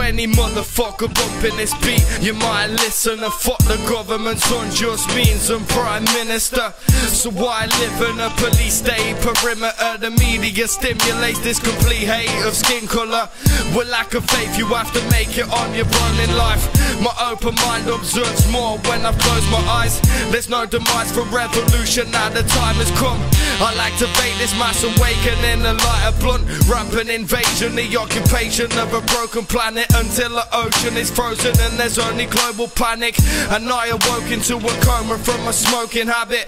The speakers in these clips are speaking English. any motherfucker bumping this beat, you might listen. And fuck the government's unjust means and prime minister. So why live in a police state perimeter? The media stimulates this complete hate of skin colour. With lack of faith you have to make it on your running life. My open mind observes more when I've closed my eyes. There's no demise for revolution, now the time has come. I'll activate this mass awakening, a lighter blunt, rampant invasion, the occupation of a broken planet until the ocean is frozen and there's only global panic. And I awoke into a coma from a smoking habit,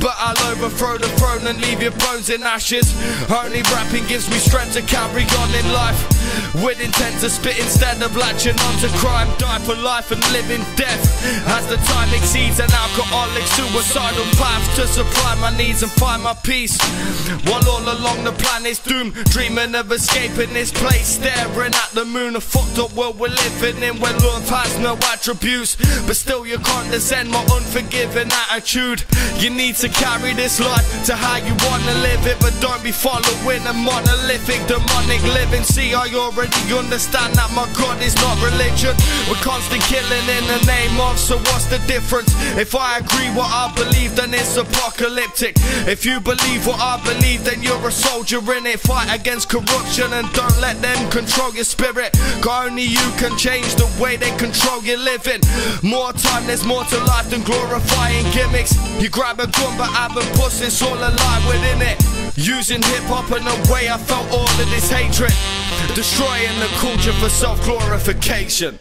but I'll overthrow the throne and leave your bones in ashes. Only rapping gives me strength to carry on in life, with intent to spit instead of latching onto crime. Die for life and live in death as the time exceeds an alcoholic suicidal path, to supply my needs and find my peace, while all along the planet's doom, dreaming of escaping this place, staring at the moon. A fucked up world we're living in, where love has no attributes, but still you condescend my unforgiving attitude. You need to carry this life to how you wanna live it, but don't be following a monolithic demonic living. See, I already understand that my God is not religion. We're constant killing in the name of, so what's the difference? If I agree what I believe, then it's apocalyptic. If you believe what I believe, then you're a soldier in it. Fight against corruption and don't let them control your spirit, 'cause only you can change the way they control your living. More time, there's more to life than glorifying gimmicks. You grab a gun but having puss, it's all a lie within it. Using hip-hop in a way I felt all of this hatred, destroying the culture for self-glorification.